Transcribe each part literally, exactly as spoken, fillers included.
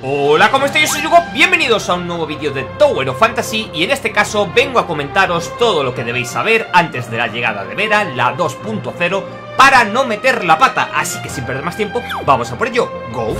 Hola, ¿cómo estáis? Yo soy Yugo, bienvenidos a un nuevo vídeo de Tower of Fantasy. Y en este caso vengo a comentaros todo lo que debéis saber antes de la llegada de Vera, la dos punto cero, para no meter la pata. Así que sin perder más tiempo, vamos a por ello. ¡Go!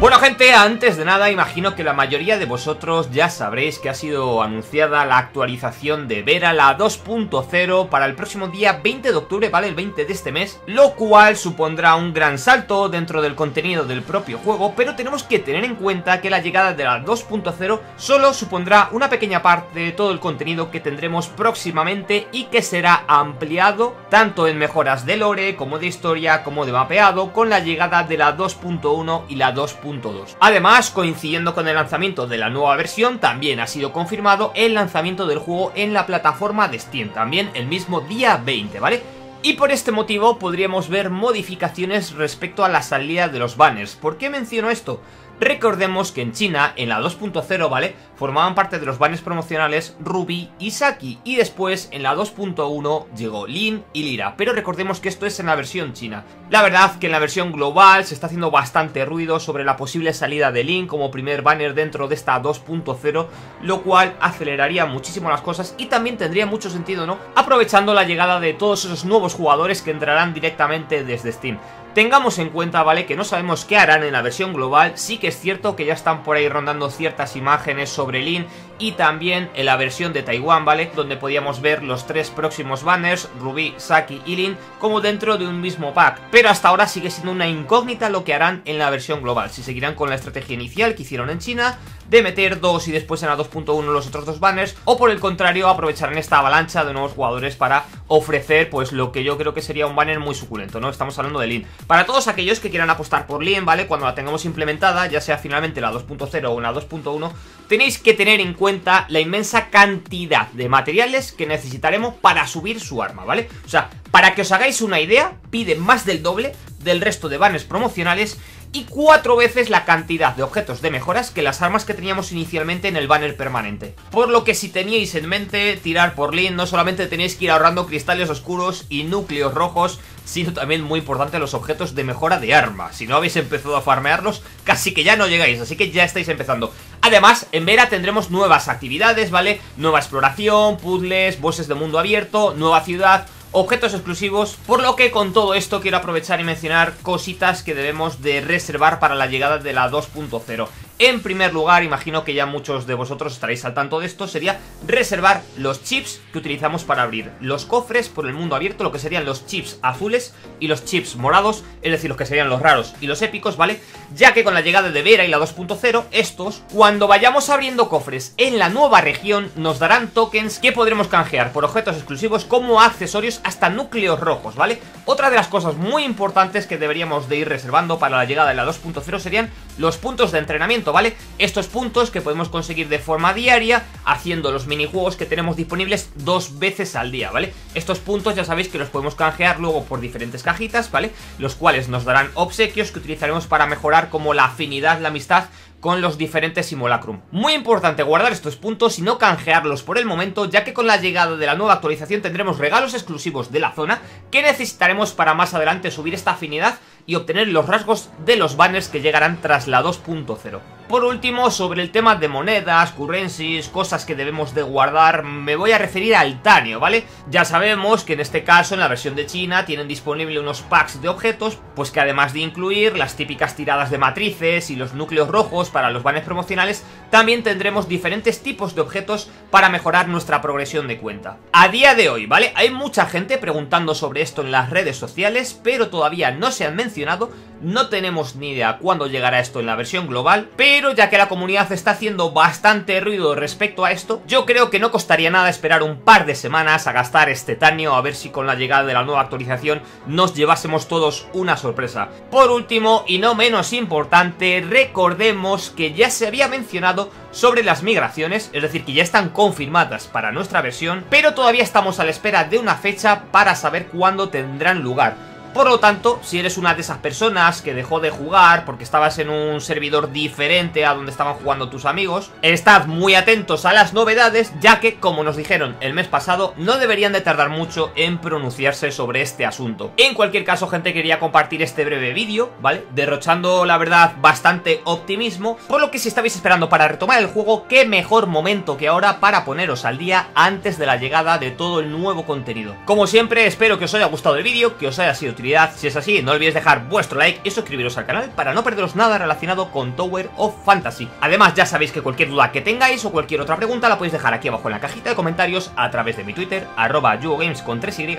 Bueno, gente, antes de nada imagino que la mayoría de vosotros ya sabréis que ha sido anunciada la actualización de Vera, la dos punto cero, para el próximo día veinte de octubre, ¿vale? El veinte de este mes, lo cual supondrá un gran salto dentro del contenido del propio juego, pero tenemos que tener en cuenta que la llegada de la dos punto cero solo supondrá una pequeña parte de todo el contenido que tendremos próximamente y que será ampliado tanto en mejoras de lore, como de historia, como de mapeado, con la llegada de la dos punto uno y la dos punto cero. Además, coincidiendo con el lanzamiento de la nueva versión, también ha sido confirmado el lanzamiento del juego en la plataforma de Steam, también el mismo día veinte, ¿vale? Y por este motivo podríamos ver modificaciones respecto a la salida de los banners. ¿Por qué menciono esto? Recordemos que en China, en la dos punto cero, ¿vale?, formaban parte de los banners promocionales Ruby y Saki, y después en la dos punto uno llegó Lin y Lira, pero recordemos que esto es en la versión china. La verdad que en la versión global se está haciendo bastante ruido sobre la posible salida de Lin como primer banner dentro de esta dos punto cero, lo cual aceleraría muchísimo las cosas y también tendría mucho sentido, ¿no?, aprovechando la llegada de todos esos nuevos jugadores que entrarán directamente desde Steam. Tengamos en cuenta, ¿vale?, que no sabemos qué harán en la versión global. Sí que es cierto que ya están por ahí rondando ciertas imágenes sobre Lin y también en la versión de Taiwán, ¿vale?, donde podíamos ver los tres próximos banners, Ruby, Saki y Lin, como dentro de un mismo pack. Pero hasta ahora sigue siendo una incógnita lo que harán en la versión global. Si seguirán con la estrategia inicial que hicieron en China, de meter dos y después en la dos punto uno los otros dos banners, o por el contrario aprovecharán esta avalancha de nuevos jugadores para ofrecer pues lo que yo creo que sería un banner muy suculento, ¿no? Estamos hablando de Lin. Para todos aquellos que quieran apostar por Lin, ¿vale?, cuando la tengamos implementada, ya sea finalmente la dos punto cero o una dos punto uno, tenéis que tener en cuenta la inmensa cantidad de materiales que necesitaremos para subir su arma, ¿vale? O sea, para que os hagáis una idea, pide más del doble del resto de banners promocionales y cuatro veces la cantidad de objetos de mejoras que las armas que teníamos inicialmente en el banner permanente. Por lo que si teníais en mente tirar por Lin, no solamente tenéis que ir ahorrando cristales oscuros y núcleos rojos, sino también, muy importante, los objetos de mejora de arma. Si no habéis empezado a farmearlos, casi que ya no llegáis, así que ya estáis empezando. Además, en Vera tendremos nuevas actividades, ¿vale? Nueva exploración, puzzles, bosses de mundo abierto, nueva ciudad, objetos exclusivos, por lo que con todo esto quiero aprovechar y mencionar cositas que debemos de reservar para la llegada de la dos punto cero. En primer lugar, imagino que ya muchos de vosotros estaréis al tanto de esto, sería reservar los chips que utilizamos para abrir los cofres por el mundo abierto, lo que serían los chips azules y los chips morados, es decir, los que serían los raros y los épicos, ¿vale? Ya que con la llegada de Vera y la dos punto cero, estos, cuando vayamos abriendo cofres en la nueva región, nos darán tokens que podremos canjear por objetos exclusivos como accesorios hasta núcleos rojos, ¿vale? Otra de las cosas muy importantes que deberíamos de ir reservando para la llegada de la dos punto cero serían los puntos de entrenamiento, ¿vale? Estos puntos que podemos conseguir de forma diaria haciendo los minijuegos que tenemos disponibles dos veces al día, ¿vale? Estos puntos ya sabéis que los podemos canjear luego por diferentes cajitas, ¿vale?, los cuales nos darán obsequios que utilizaremos para mejorar como la afinidad, la amistad con los diferentes simulacrum. Muy importante guardar estos puntos y no canjearlos por el momento, ya que con la llegada de la nueva actualización tendremos regalos exclusivos de la zona que necesitaremos para más adelante subir esta afinidad y obtener los rasgos de los banners que llegarán tras la dos punto cero. Por último, sobre el tema de monedas, currencies, cosas que debemos de guardar, me voy a referir al Taneo, ¿vale? Ya sabemos que en este caso, en la versión de China, tienen disponible unos packs de objetos, pues que además de incluir las típicas tiradas de matrices y los núcleos rojos para los banners promocionales, también tendremos diferentes tipos de objetos para mejorar nuestra progresión de cuenta. A día de hoy, ¿vale?, hay mucha gente preguntando sobre esto en las redes sociales, pero todavía no se han mencionado. No tenemos ni idea cuándo llegará esto en la versión global, pero ya que la comunidad está haciendo bastante ruido respecto a esto, yo creo que no costaría nada esperar un par de semanas a gastar este Taneo, a ver si con la llegada de la nueva actualización nos llevásemos todos una sorpresa. Por último, y no menos importante, recordemos que ya se había mencionado sobre las migraciones, es decir, que ya están confirmadas para nuestra versión, pero todavía estamos a la espera de una fecha para saber cuándo tendrán lugar. Por lo tanto, si eres una de esas personas que dejó de jugar porque estabas en un servidor diferente a donde estaban jugando tus amigos, estad muy atentos a las novedades, ya que, como nos dijeron el mes pasado, no deberían de tardar mucho en pronunciarse sobre este asunto. En cualquier caso, gente, quería compartir este breve vídeo, ¿vale? Derrochando, la verdad, bastante optimismo, por lo que si estabais esperando para retomar el juego, qué mejor momento que ahora para poneros al día antes de la llegada de todo el nuevo contenido. Como siempre, espero que os haya gustado el vídeo, que os haya sido utilidad. Si es así, no olvidéis dejar vuestro like y suscribiros al canal para no perderos nada relacionado con Tower of Fantasy. Además, ya sabéis que cualquier duda que tengáis o cualquier otra pregunta la podéis dejar aquí abajo en la cajita de comentarios a través de mi Twitter, arroba YugoGames con tres Y,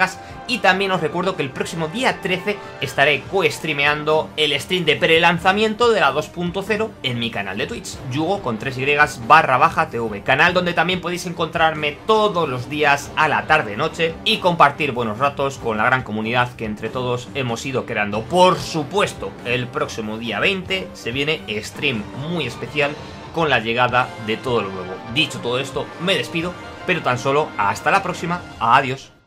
y también os recuerdo que el próximo día trece estaré co-streameando el stream de pre-lanzamiento de la dos punto cero en mi canal de Twitch, YugoCon tres Y barra baja T V, canal donde también podéis encontrarme todos los días a la tarde-noche y compartir buenos ratos con la gran comunidad que entre todos hemos ido creando. Por supuesto, el próximo día veinte se viene stream muy especial con la llegada de todo lo nuevo. Dicho todo esto, me despido, pero tan solo hasta la próxima. Adiós.